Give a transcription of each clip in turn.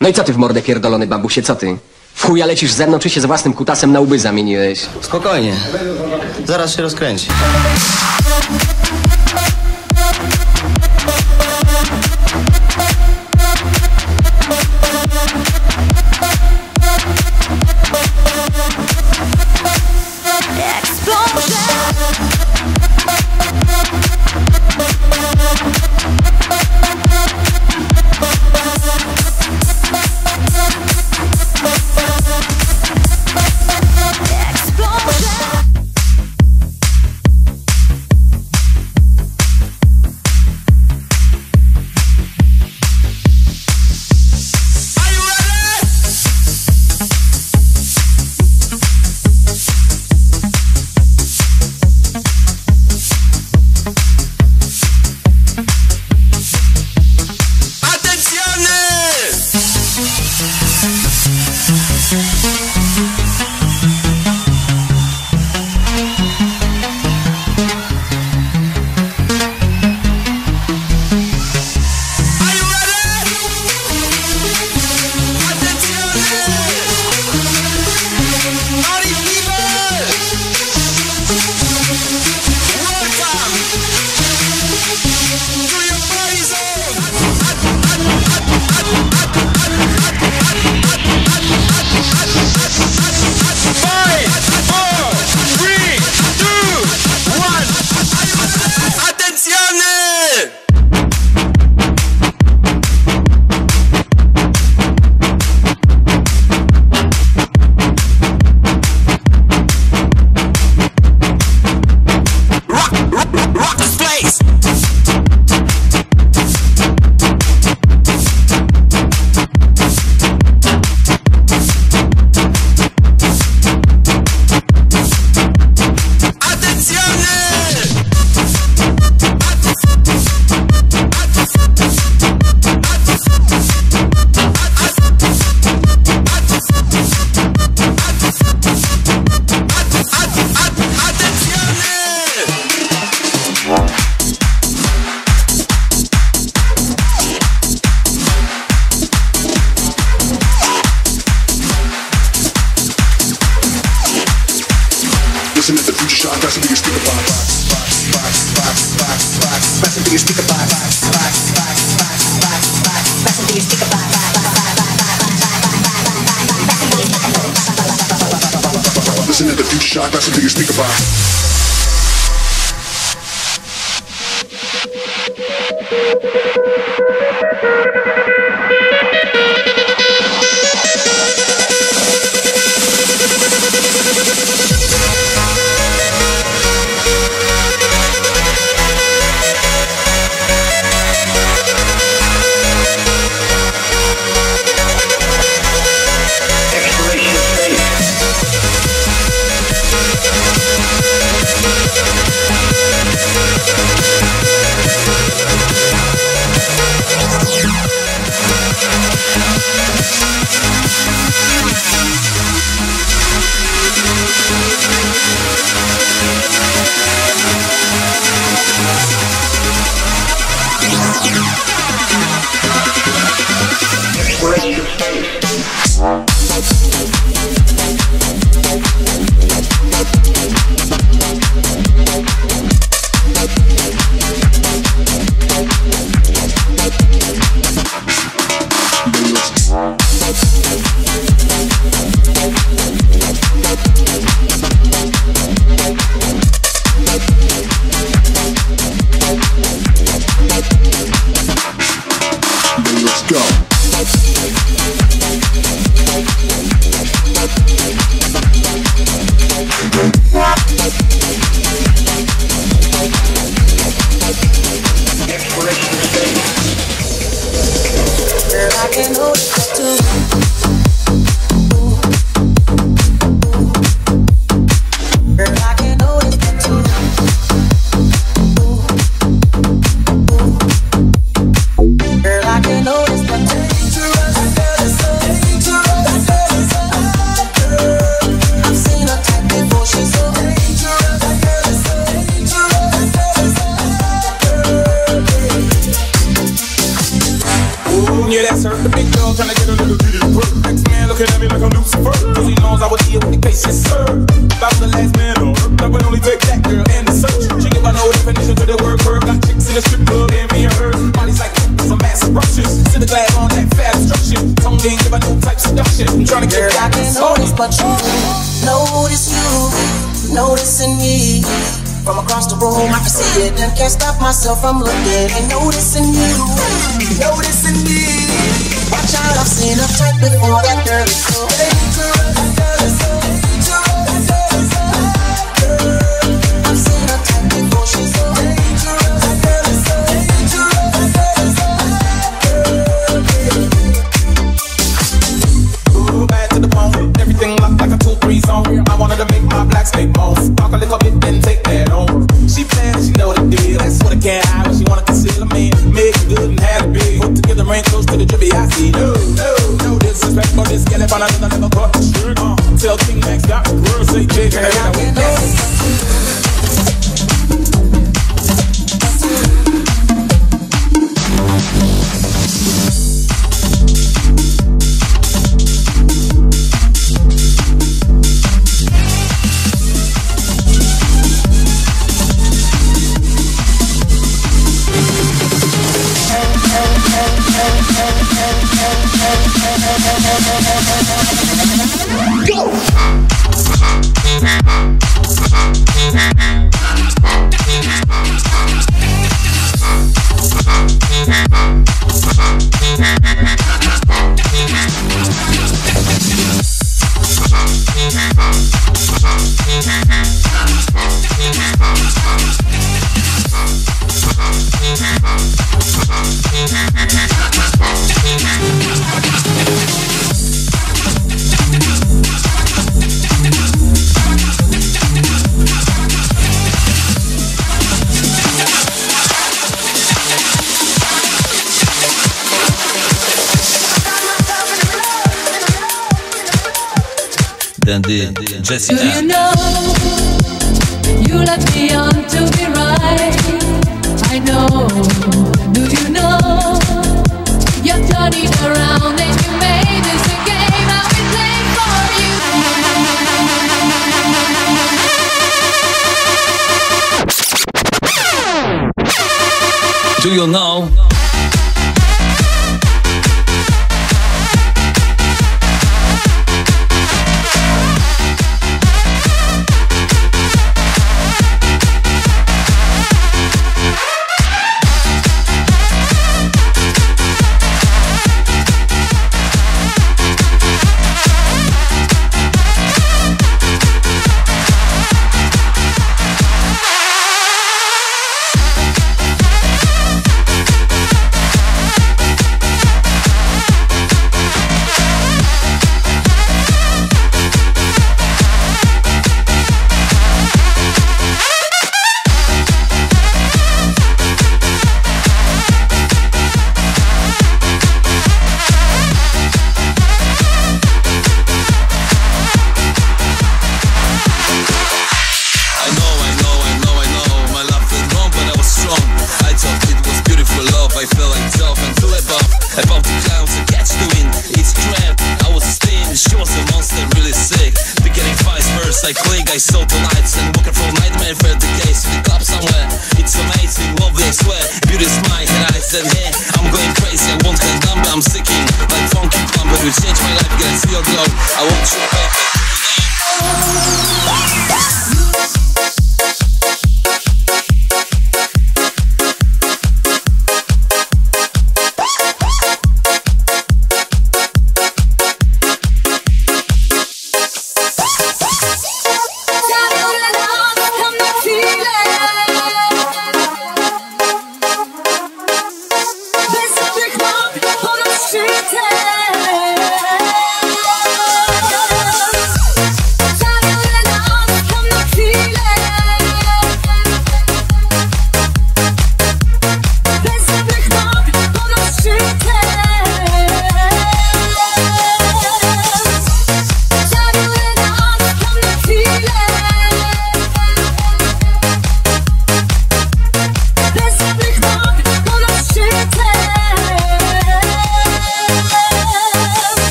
No i co ty w mordę pierdolony babusie, co ty? W chuja lecisz ze mną, czy się z własnym kutasem na łby zamieniłeś? Spokojnie, zaraz się rozkręci. Trying to get a did it work. Next man looking at me like I'm Lucifer, cause he knows I would deal with the case, yes sir. If I was the last man on earth, I would only take that girl and the search. She give her no definition to the word verb. Got chicks in the strip club and me and her. Bodies like some mass eruptions. See the glass on that fast destruction. Tone ain't give her no type seduction. I'm trying to get out this whole. But you notice you, noticing me. From across the room, I can see it and can't stop myself from looking and noticing you, noticing me. Watch out, I've seen a type before, that girl is so dangerous. I've seen a type before, she's so dangerous. Ooh, bad to the bone, everything locked like a 2-3 zone. I wanted to make my black snake bones, talk a little bit then take. She planned, she know the deal. That's what I can't hide when she wanna conceal a man. Make it good and have it big. Hope to get the rain close to the drippy I see. No, no, no disrespect for this gal. If I know I never caught the shirt, tell King Max got the world say jig. And I got with that. Jesse. Do you know you left me on to be right? I know. Do you know you're turning around and you made this a game I've been playing for you? Do you know?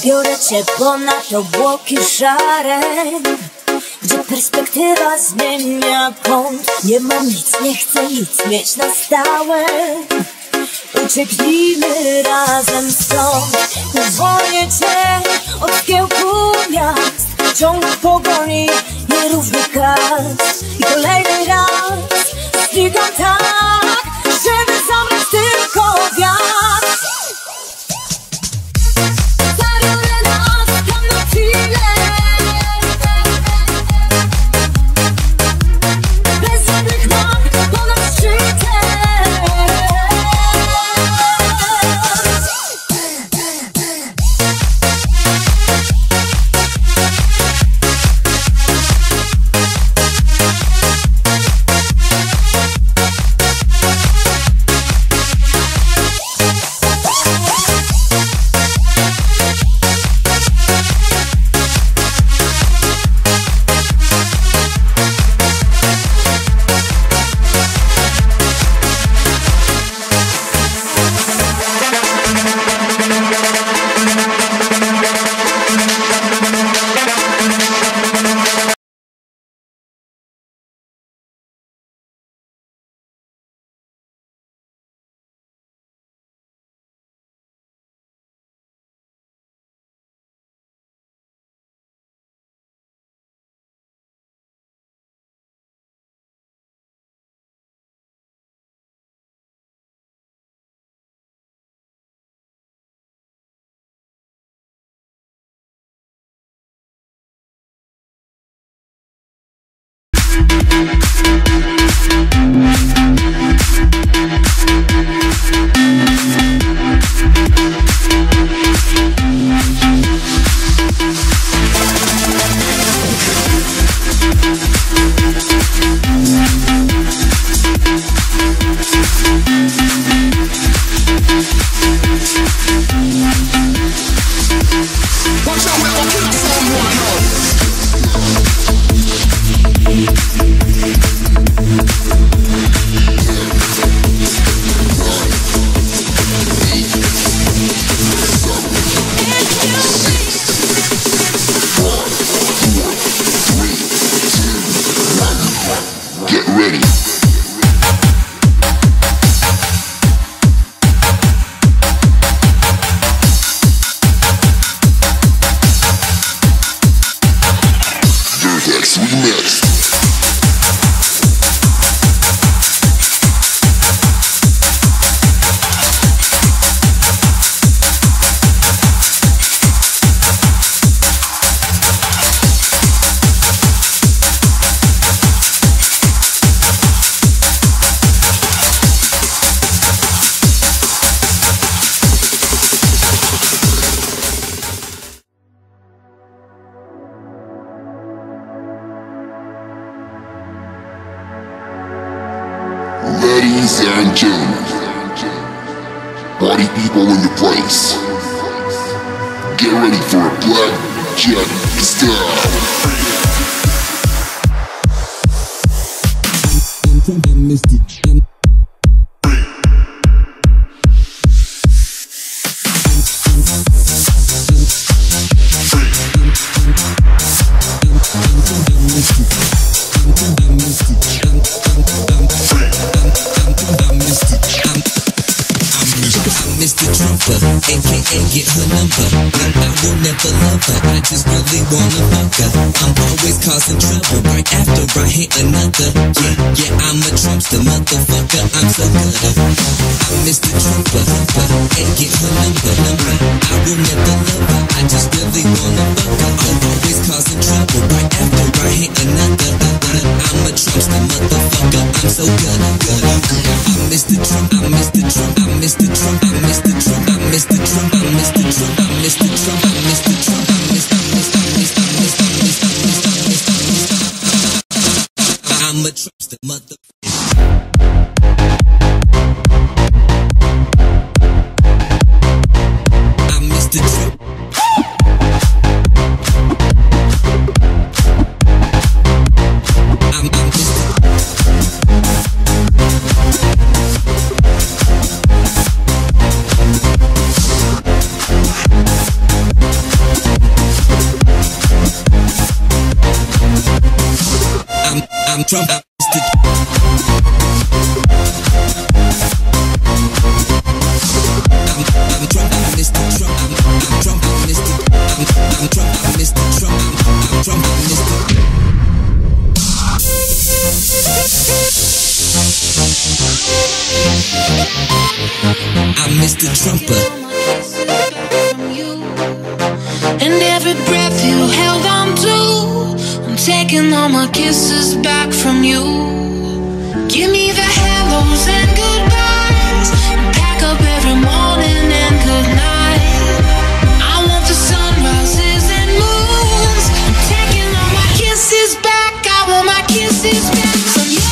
Zabiorę cię ponad obłoki szare, gdzie perspektywa zmienia kąt. Nie mam nic, nie chcę nic mieć na stałe. Ucieknijmy razem stąd. Uwolnię cię od zgiełku miast, ciąg pogoni nierówny kas. I kolejny raz strigam tak, żeby zamknąć tylko wiatr. Ladies and gentlemen, party people in the place, get ready for a black jet style. Get her number, but I will never love her. I just really wanna fuck her. I'm always causing trouble, right after I hit another. Yeah, I'm a Trumpster, motherfucker, I'm so good. I'm Mr. Trumper, and get her number. I will never love her, I just really wanna fuck her. I'm always causing trouble, right after I hit another. I'm a Trumpster, motherfucker, I'm so good. I'm Mr. Trump, I'm Mr. Trump, I'm Mr. Trump, I'm Mr. Trump, I'm Mr. Trump. I'm Mr. Trump, I'm Mr. Trump, I'm Mr. Trump, I'm Mr. Trump, I'm a Trumpster motherfucker. I'm Mr. Trump. I'm Mr. Trump. drop that I'm Mr. Trumpet. And every breath you held on to, I'm taking all my kisses back from you. Give me the hellos and goodbyes, and pack up every morning and good night. I want the sunrises and moons, I'm taking all my kisses back. I want my kisses back from you.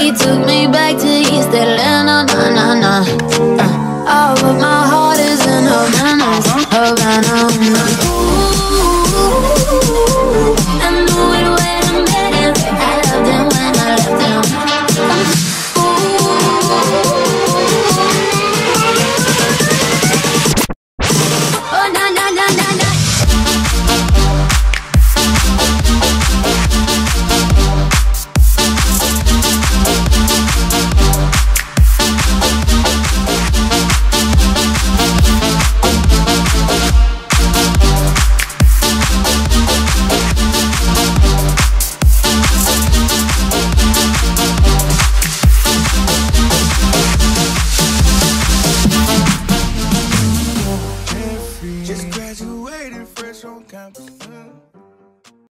He took me back to East Atlanta, na na na. All of my